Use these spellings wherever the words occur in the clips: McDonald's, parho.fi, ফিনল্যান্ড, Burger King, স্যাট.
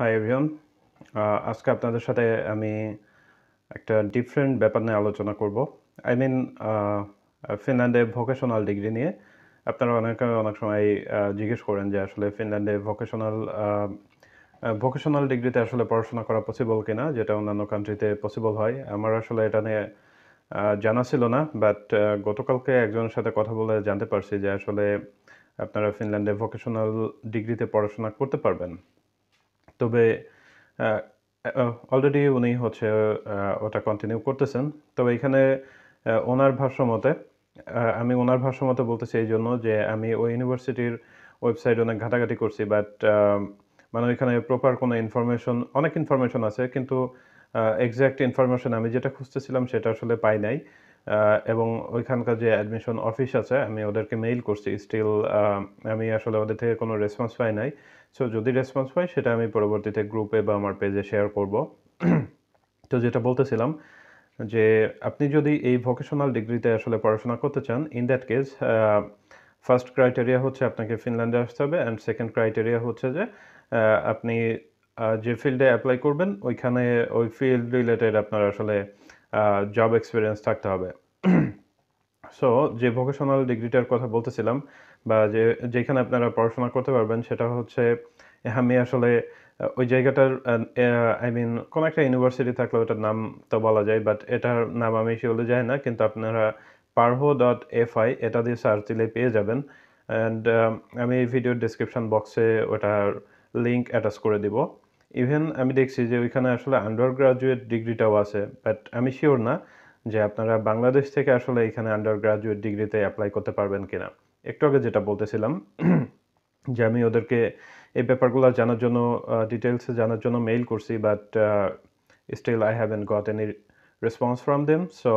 Hi everyone, আজকে আপনাদের সাথে আমি একটা ডিফারেন্ট ব্যাপার নিয়ে আলোচনা করব। আই মিন ফিনল্যান্ডে ভোকেশনাল ডিগ্রি নিয়ে। আপনারা অনেক সময় জিজ্ঞেস করেন যে আসলে ফিনল্যান্ডে ভোকেশনাল ডিগ্রিতে আসলে পড়াশোনা করা পসিবল কিনা, যেটা অন্যান্য কান্ট্রিতে পসিবল হয়। আমার আসলে এটা নিয়ে জানা ছিল না, বাট গতকালকে একজনের সাথে কথা বলে জানতে পারছি যে আসলে আপনারা ফিনল্যান্ডে ভোকেশনাল ডিগ্রিতে পড়াশোনা করতে পারবেন। তবে অলরেডি উনি হচ্ছে ওটা কন্টিনিউ করতেছেন। তবে এখানে আমি ওনার ভাষ্যমতে বলতেছি এই জন্য যে আমি ওই ইউনিভার্সিটির ওয়েবসাইট অনেক ঘাটাঘাটি করছি, বাট মানে ওইখানে প্রপার কোনো ইনফরমেশন, অনেক ইনফরমেশন আছে, কিন্তু এক্স্যাক্ট ইনফরমেশন আমি যেটা খুঁজতেছিলাম সেটা আসলে পাই নাই। এবং ওইখানকার যে অ্যাডমিশন অফিস আছে, আমি ওদেরকে মেইল করছি, স্টিল আমি আসলে ওদের থেকে কোনো রেসপন্স পাই নাই। সো যদি রেসপন্স পাই সেটা আমি পরবর্তীতে গ্রুপে বা আমার পেজে শেয়ার করব। তো যেটা বলতেছিলাম যে আপনি যদি এই ভোকেশনাল ডিগ্রিতে আসলে পড়াশোনা করতে চান, in that case first criteria হচ্ছে আপনাকে ফিনল্যান্ডে আসতে হবে, অ্যান্ড সেকেন্ড ক্রাইটেরিয়া হচ্ছে যে আপনি যে ফিল্ডে অ্যাপ্লাই করবেন ওইখানে ওই ফিল্ড রিলেটেড আপনার আসলে জব এক্সপিরিয়েন্স থাকতে হবে। সো যে ভোকেশনাল ডিগ্রিটার কথা বলতেছিলাম বা যেখানে আপনারা পড়াশোনা করতে পারবেন সেটা হচ্ছে, আমি আসলে ওই জায়গাটার আই মিন কোনো একটা ইউনিভার্সিটি থাকলেও এটার নাম তো বলা যায়, বাট এটার নাম আমি সেগুলো জানি না, কিন্তু আপনারা parho.fi এটা দিয়ে সার্চ দিলে পেয়ে যাবেন। অ্যান্ড আমি এই ভিডিওর ডিসক্রিপশান বক্সে ওটার লিঙ্ক অ্যাটাচ করে দিব। ইভেন আমি দেখছি যে ওইখানে আসলে আন্ডার গ্রাজুয়েট ডিগ্রিটাও আছে, বাট আমি শিওর না যে আপনারা বাংলাদেশ থেকে আসলে এখানে আন্ডার গ্রাজুয়েট ডিগ্রিতে অ্যাপ্লাই করতে পারবেন কিনা। একটু আগে যেটা বলতেছিলাম যে আমি ওদেরকে এই ব্যাপারগুলো জানার জন্য, ডিটেলসে জানার জন্য মেইল করছি, but still I haven't got any response from them. So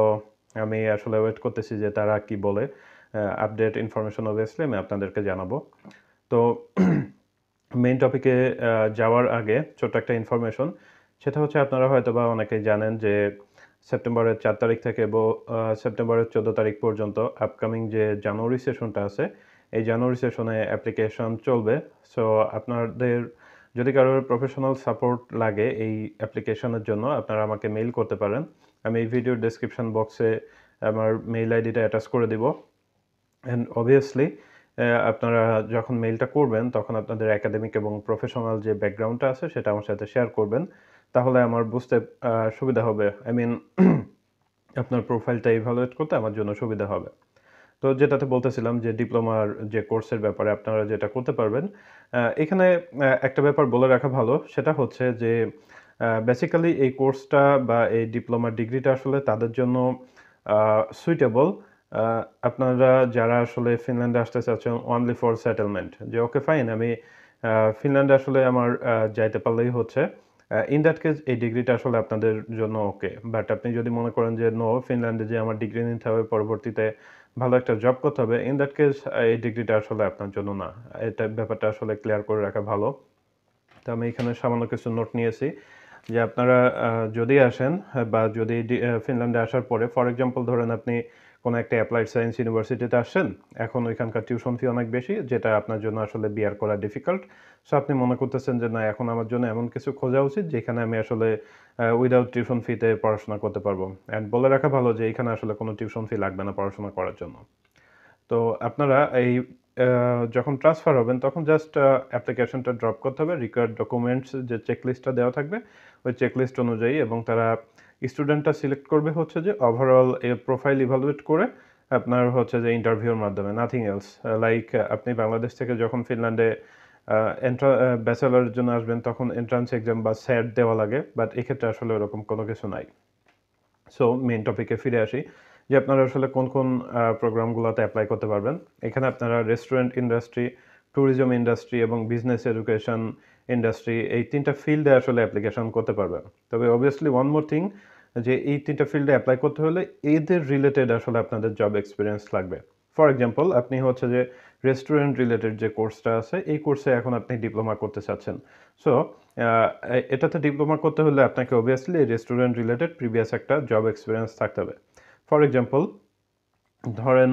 আমি আসলে ওয়েট করতেছি যে তারা কি বলে। আপডেট ইনফরমেশন অবভিয়াসলি আমি আপনাদেরকে জানাবো। তো মেইন টপিকে যাওয়ার আগে ছোট্ট একটা ইনফরমেশন, সেটা হচ্ছে আপনারা হয়তো বা অনেকেই জানেন যে সেপ্টেম্বরের 4 তারিখ থেকে সেপ্টেম্বরের 14 তারিখ পর্যন্ত আপকামিং যে জানুয়ারি সেশনটা আছে, এই জানুয়ারি সেশনে অ্যাপ্লিকেশন চলবে। সো আপনাদের যদি কারোর প্রফেশনাল সাপোর্ট লাগে এই অ্যাপ্লিকেশনের জন্য, আপনারা আমাকে মেইল করতে পারেন। আমি এই ভিডিওর ডেসক্রিপশান বক্সে আমার মেইল আইডিটা অ্যাটাচ করে দিব। অ্যান্ড অবভিয়াসলি আপনারা যখন মেইলটা করবেন তখন আপনাদের একাডেমিক এবং প্রফেশনাল যে ব্যাকগ্রাউন্ডটা আছে সেটা আমার সাথে শেয়ার করবেন, তাহলে আমার বুঝতে সুবিধা হবে। আই মিন আপনার প্রোফাইলটা ইভ্যালুয়েট করতে আমার জন্য সুবিধা হবে। তো যেটাতে বলতেছিলাম যে ডিপ্লোমার যে কোর্সের ব্যাপারে আপনারা যেটা করতে পারবেন, এখানে একটা ব্যাপার বলে রাখা ভালো, সেটা হচ্ছে যে বেসিক্যালি এই কোর্সটা বা এই ডিপ্লোমা ডিগ্রিটা আসলে তাদের জন্য সুইটেবল আপনারা যারা আসলে ফিনল্যান্ডে আসতে চাচ্ছেন অনলি ফর সেটেলমেন্ট, যে ওকে ফাইন আমি ফিনল্যান্ডে আসলে আমার যাইতে পারলেই হচ্ছে, ইন দ্যাট কেস এই ডিগ্রিটা আসলে আপনাদের জন্য ওকে। বাট আপনি যদি মনে করেন যে নো, ফিনল্যান্ডে যে আমার ডিগ্রি নিতে হবে, পরবর্তীতে ভালো একটা জব করতে হবে, ইন দ্যাট কেস এই ডিগ্রিটা আসলে আপনার জন্য না। এটা ব্যাপারটা আসলে ক্লিয়ার করে রাখা ভালো। তো আমি এখানে সামান্য কিছু নোট নিয়েছি যে আপনারা যদি আসেন বা যদি ফিনল্যান্ডে আসার পরে, ফর এক্সাম্পল ধরেন আপনি কোনো একটা অ্যাপ্লাইড সায়েন্স ইউনিভার্সিটিতে আসছেন, এখন ওইখানকার টিউশন ফি অনেক বেশি, যেটা আপনার জন্য আসলে বিয়ার করা ডিফিকাল্ট। সো আপনি মনে করতেছেন যে না, এখন আমার জন্য এমন কিছু খোঁজা উচিত যেখানে আমি আসলে উইদাউট টিউশন ফিতে পড়াশোনা করতে পারবো। অ্যান্ড বলে রাখা ভালো যে এখানে আসলে কোনো টিউশন ফি লাগবে না পড়াশোনা করার জন্য। তো আপনারা এই যখন ট্রান্সফার হবেন তখন জাস্ট অ্যাপ্লিকেশনটা ড্রপ করতে হবে। রিকোয়ার্ড ডকুমেন্টস যে চেকলিস্টটা দেওয়া থাকবে ওই চেকলিস্ট অনুযায়ী, এবং তারা স্টুডেন্টটা সিলেক্ট করবে হচ্ছে যে ওভারঅল এ প্রোফাইল ইভালুয়েট করে আপনার হচ্ছে যে ইন্টারভিউর মাধ্যমে, নাথিং এলস। লাইক আপনি বাংলাদেশ থেকে যখন ফিনল্যান্ডে ব্যাচেলারের জন্য আসবেন তখন এন্ট্রান্স এক্সাম বা স্যাট দেওয়া লাগে, বাট এক্ষেত্রে আসলে ওরকম কোনো কিছু নাই। সো মেইন টপিকে ফিরে আসি যে আপনারা আসলে কোন কোন প্রোগ্রামগুলোতে অ্যাপ্লাই করতে পারবেন। এখানে আপনারা রেস্টুরেন্ট ইন্ডাস্ট্রি, ট্যুরিজম ইন্ডাস্ট্রি এবং বিজনেস এডুকেশন ইন্ডাস্ট্রি, এই তিনটা ফিল্ডে আসলে অ্যাপ্লিকেশন করতে পারবেন। তবে অবভিয়াসলি ওয়ান মোর থিং, যে এই তিনটা ফিল্ডে অ্যাপ্লাই করতে হলে এদের রিলেটেড আসলে আপনাদের জব এক্সপিরিয়েন্স লাগবে। ফর এক্সাম্পল আপনি হচ্ছে যে রেস্টুরেন্ট রিলেটেড যে কোর্সটা আছে, এই কোর্সে এখন আপনি ডিপ্লোমা করতে চাচ্ছেন। সো এটাতে ডিপ্লোমা করতে হলে আপনাকে অবভিয়াসলি রেস্টুরেন্ট রিলেটেড প্রিভিয়াস একটা জব এক্সপিরিয়েন্স থাকতে হবে। ফর এক্সাম্পল ধরেন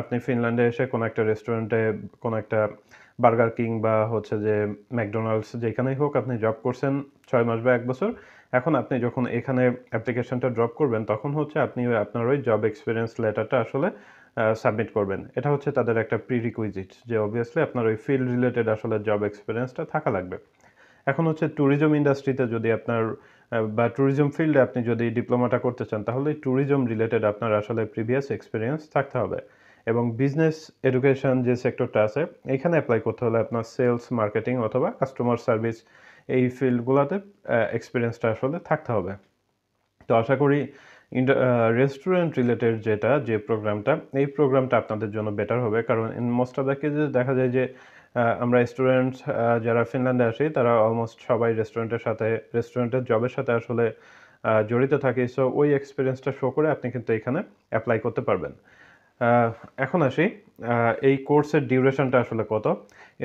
আপনি ফিনল্যান্ডে এসে কোন একটা রেস্টুরেন্টে কোন একটা বার্গার কিং বা হচ্ছে যে ম্যাকডোনাল্ডস যেখানেই হোক আপনি জব করছেন 6 মাস বা 1 বছর এখন আপনি যখন এখানে অ্যাপ্লিকেশনটা ড্রপ করবেন তখন হচ্ছে আপনি আপনার ওই জব এক্সপেরিয়েন্স লেটারটা আসলে সাবমিট করবেন এটা হচ্ছে তাদের একটা প্রিরিকুইজিট যে obviously আপনার ওই ফিল্ড রিলেটেড আসলে জব এক্সপেরিয়েন্সটা থাকা লাগবে এখন হচ্ছে ট্যুরিজম ইন্ডাস্ট্রিতে যদি আপনার বা ট্যুরিজম ফিল্ডে আপনি যদি ডিপ্লোমাটা করতে চান তাহলে ট্যুরিজম রিলেটেড আপনার আসলে প্রিভিয়াস এক্সপেরিয়েন্স থাকতে হবে এবং বিজনেস এডুকেশন যে সেক্টরটা আছে এখানে অ্যাপ্লাই করতে হলে আপনার সেলস মার্কেটিং অথবা কাস্টমার সার্ভিস এই ফিল্ডগুলোতে এক্সপেরিয়েন্সটা আসলে থাকতে হবে তো আশা করি রেস্টুরেন্ট রিলেটেড যেটা যে প্রোগ্রামটা এই প্রোগ্রামটা আপনাদের জন্য বেটার হবে কারণ in most of the cases দেখা যায় যে আমরা স্টুডেন্ট যারা ফিনল্যান্ডে আসি তারা অলমোস্ট সবাই রেস্টুরেন্টের জবের সাথে আসলে জড়িত থাকে সো ওই এক্সপেরিয়েন্সটা শো করে আপনি কিন্তু এখানে অ্যাপ্লাই করতে পারবেন এখন আসি এই কোর্সের ডিউরেশনটা আসলে কত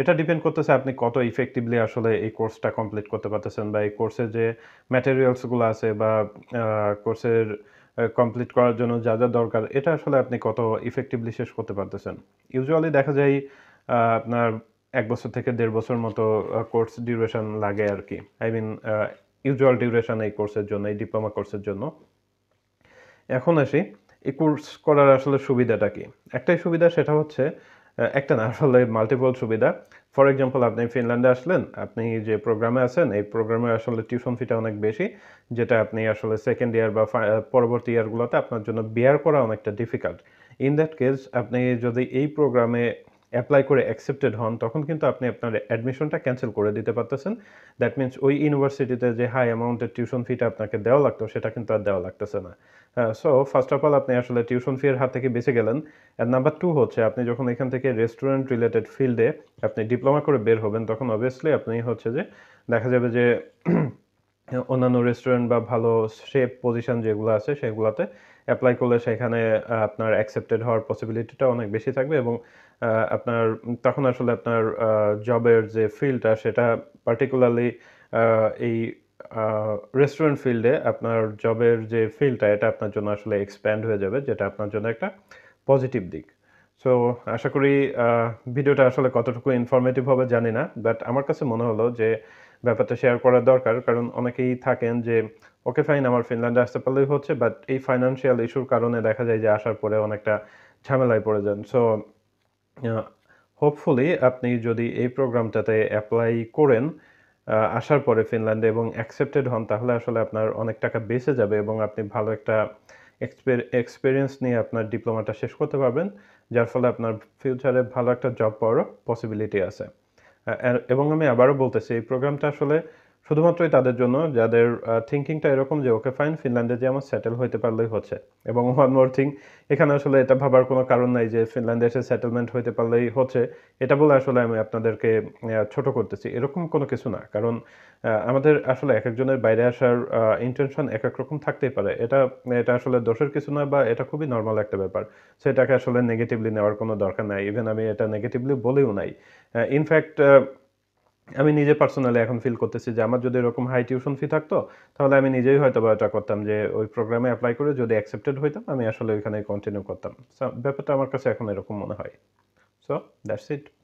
এটা ডিপেন্ড করতেছে আপনি কত ইফেক্টিভলি আসলে এই কোর্সটা কমপ্লিট করতে পারতেছেন বা এই কোর্সের যে ম্যাটেরিয়ালসগুলো আছে বা কোর্সের কমপ্লিট করার জন্য যা যা দরকার এটা আসলে আপনি কত ইফেক্টিভলি শেষ করতে পারতেছেন ইউজুয়ালি দেখা যায় আপনার 1 বছর থেকে 1.5 বছর মতো কোর্স ডিউরেশন লাগে আর কি আই মিন ইউজুয়াল ডিউরেশন এই কোর্সের জন্য এই ডিপ্লোমা কোর্সের জন্য এখন আসি এই কোর্স করার আসলে সুবিধাটা কি একটাই সুবিধা সেটা হচ্ছে একটা না আসলে মাল্টিপল সুবিধা ফর एग्जांपल আপনি ফিনল্যান্ডে আসলেন আপনি যে প্রোগ্রামে আছেন এই প্রোগ্রামে আসলে টিউশন ফিটা অনেক বেশি যেটা আপনি আসলে সেকেন্ড ইয়ার বা পরবর্তী ইয়ারগুলোতে আপনার জন্য বিয়ার করা অনেকটা ডিফিকাল্ট ইন দ্যাট কেস আপনি যদি এই প্রোগ্রামে অ্যাপ্লাই করে অ্যাকসেপ্টেড হন তখন কিন্তু আপনি আপনার অ্যাডমিশনটা ক্যান্সেল করে দিতে পারতেছেন দ্যাট মিন্স ওই ইউনিভার্সিটিতে যে হাই অ্যামাউন্টের টিউশন ফিটা আপনাকে দেওয়া লাগতো সেটা কিন্তু আর দেওয়া লাগতেছে না সো ফার্স্ট অফ অল আপনি আসলে টিউশন ফির হাত থেকে বেঁচে গেলেন আর নাম্বার 2 হচ্ছে আপনি যখন এখান থেকে রেস্টুরেন্ট রিলেটেড ফিল্ডে আপনি ডিপ্লোমা করে বের হবেন তখন obviously আপনি হচ্ছে যে দেখা যাবে যে অন্যান্য রেস্টুরেন্ট বা ভালো শেফ পজিশন যেগুলো আছে সেগুলাতে অ্যাপ্লাই করলে সেখানে আপনার অ্যাকসেপ্টেড হওয়ার পসিবিলিটিটা অনেক বেশি থাকবে এবং আপনার তখন আসলে আপনার জবের যে ফিল্ডটা সেটা পার্টিকুলারলি এই রেস্টুরেন্ট ফিল্ডে আপনার জবের যে ফিল্ডটা এটা আপনার জন্য আসলে এক্সপ্যান্ড হয়ে যাবে যেটা আপনার জন্য একটা পজিটিভ দিক সো আশা করি ভিডিওটা আসলে কতটুকু ইনফরমেটিভ হবে জানি না বাট আমার কাছে মনে হলো যে ব্যাপারটা শেয়ার করা দরকার কারণ অনেকেই থাকেন যে ওকে ফাইন আমার ফিনল্যান্ডে আসতে পারলেই হচ্ছে বাট এই ফাইনান্সিয়াল ইস্যুর কারণে দেখা যায় যে আসার পরে অনেকটা ঝামেলায় পড়ে যান সো হোপফুলি আপনি যদি এই প্রোগ্রামটাতে অ্যাপ্লাই করেন আসার পরে ফিনল্যান্ডে এবং অ্যাকসেপ্টেড হন তাহলে আসলে আপনার অনেক টাকা বেঁচে যাবে এবং আপনি ভালো একটা এক্সপেরিয়েন্স নিয়ে আপনার ডিপ্লোমাটা শেষ করতে পারবেন যার ফলে আপনার ফিউচারে ভালো একটা জব পাওয়ারও পসিবিলিটি আছে এবং আমি আবারো বলতেছি এই প্রোগ্রামটা আসলে শুধুমাত্রই তাদের জন্য যাদের থিংকিংটা এরকম যে ওকে ফাইন ফিনল্যান্ডে যে আমার সেটেল হতে পারলেই হচ্ছে এবং ওয়ান মোর থিং এখানে আসলে এটা ভাবার কোনো কারণ নাই যে ফিনল্যান্ডে এসে সেটেলমেন্ট হতে পারলেই হচ্ছে এটা বলে আসলে আমি আপনাদেরকে ছোট করতেছি এরকম কোনো কিছু না কারণ আমাদের আসলে এক একজনের বাইরে আসার ইন্টেনশন এক এক রকম থাকতেই পারে এটা আসলে দোষের কিছু না বা এটা খুবই নরমাল একটা ব্যাপার সো এটাকে আসলে নেগেটিভলি নেওয়ার কোনো দরকার নাই ইভেন আমি এটা নেগেটিভলি বলেও নাই ইনফ্যাক্ট আমি নিজে পার্সোনালি এখন ফিল করতেছি যে আমার যদি এরকম হাই টিউশন ফি থাকতো তাহলে আমি নিজেই হয়তো বা এটা করতাম যে ওই প্রোগ্রামে অ্যাপ্লাই করে যদি অ্যাকসেপ্টেড হইতাম আমি আসলে ওইখানে কন্টিনিউ করতাম ব্যাপারটা আমার কাছে এখন এরকম মনে হয় সো দ্যাটস ইট